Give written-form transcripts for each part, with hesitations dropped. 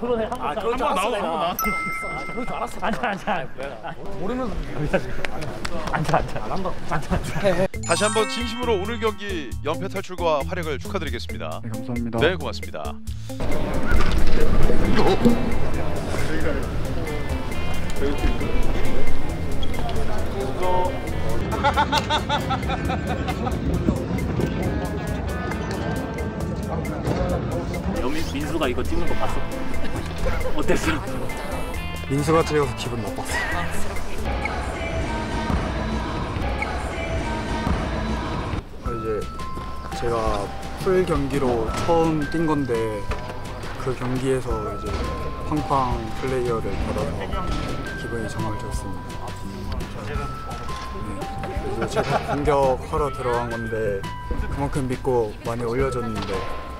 그러네. 한번 나와. 그럴 줄 알았어. 앉아. 모르면서 앉아. 안 한다. 앉아. 다시 한번 진심으로 오늘 경기 연패 탈출과 활약을 축하드리겠습니다. 네, 감사합니다. 네, 고맙습니다. 민수가 이거 찍는 거 봤어? 어땠어? 민수가 찍어서 기분 나빴어. 이제 제가 풀 경기로 처음 뛴 건데 그 경기에서 이제 팡팡 플레이어를 받아서 기분이 정말 좋습니다. 그래서 제가 공격하러 들어간 건데 그만큼 믿고 많이 올려줬는데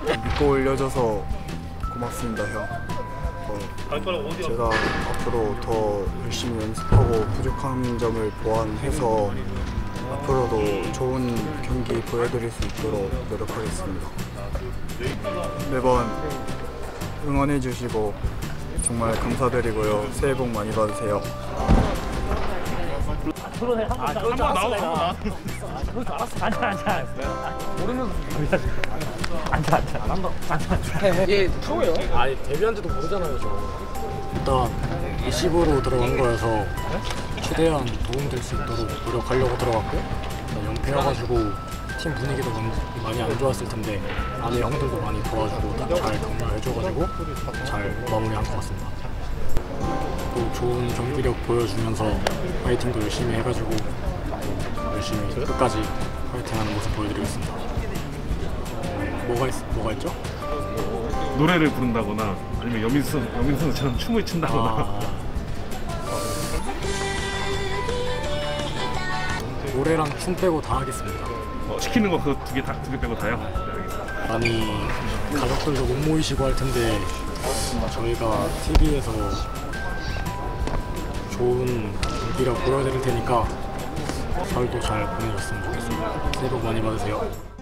믿고 올려줘서 고맙습니다, 형. 제가 앞으로 더 열심히 연습하고 부족한 점을 보완해서 앞으로도 좋은 경기 보여드릴 수 있도록 노력하겠습니다. 매번 응원해주시고 정말 감사드리고요. 새해 복 많이 받으세요. 한번 나와. 그럴 줄 알았어. 앉아. 모르면서 앉아. 안 한다. 앉아. 얘 프로예요? 아니 데뷔한지도 모르잖아요, 저. 일단 리시브로 들어간 거여서 최대한 도움될 수 있도록 노력하려고 들어갔고 연패여가지고 팀 분위기도 많이 안 좋았을 텐데 안에 형들도 많이 도와주고 잘 격려해줘가지고 잘 마무리한 것 같습니다. 또 좋은 경기력 보여주면서 파이팅도 열심히 해가지고 열심히 끝까지 파이팅하는 모습 보여드리겠습니다. 뭐가 있죠? 노래를 부른다거나 아니면 여민 선수처럼 춤을 춘다거나. 노래랑 춤 빼고 다 하겠습니다. 시키는 거 그거 두 개 빼고 다요? 네, 알겠습니다. 아니 가족들도 못 모이시고 할 텐데 저희가 TV에서 좋은 경기력 보여드릴 테니까 설도 잘 보내줬으면 좋겠습니다. 새해 복 많이 받으세요.